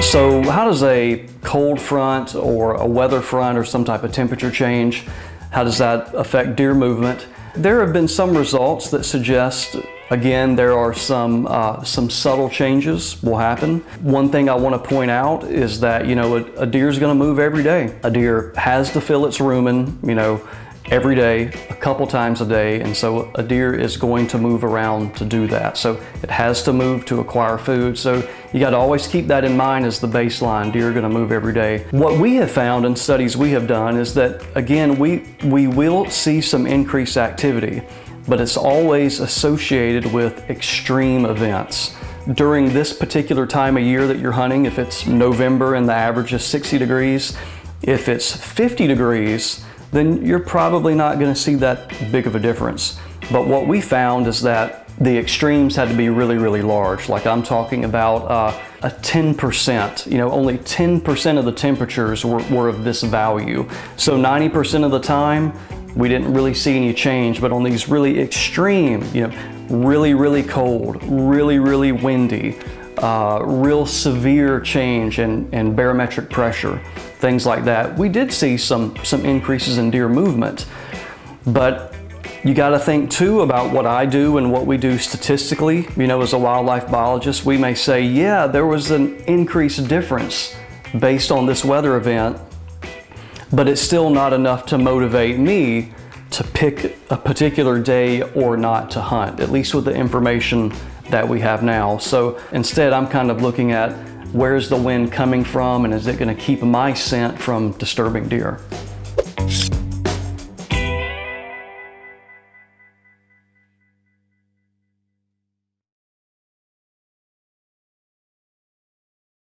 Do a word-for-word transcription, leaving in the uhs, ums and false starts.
So how does a cold front or a weather front or some type of temperature change, how does that affect deer movement? There have been some results that suggest, again, there are some, uh, some subtle changes will happen. One thing I want to point out is that, you know, a, a deer is going to move every day. A deer has to fill its rumen, you know, every day, a couple times a day, and so a deer is going to move around to do that. So it has to move to acquire food. So you got to always keep that in mind as the baseline. Deer are going to move every day. What we have found in studies we have done is that, again, we we will see some increased activity, but it's always associated with extreme events. During this particular time of year that you're hunting, if it's November and the average is sixty degrees, if it's fifty degrees, then you're probably not going to see that big of a difference. But what we found is that the extremes had to be really, really large. Like I'm talking about uh, a ten percent, you know, only ten percent of the temperatures were, were of this value. So ninety percent of the time, we didn't really see any change, but on these really extreme, you know, really, really cold, really, really windy, Uh, real severe change in, in barometric pressure, things like that, we did see some, some increases in deer movement. But you got to think too about what I do and what we do statistically. You know, as a wildlife biologist, we may say, yeah, there was an increased difference based on this weather event, but it's still not enough to motivate me to pick a particular day or not to hunt, at least with the information that we have now. So instead, I'm kind of looking at where's the wind coming from and is it going to keep my scent from disturbing deer?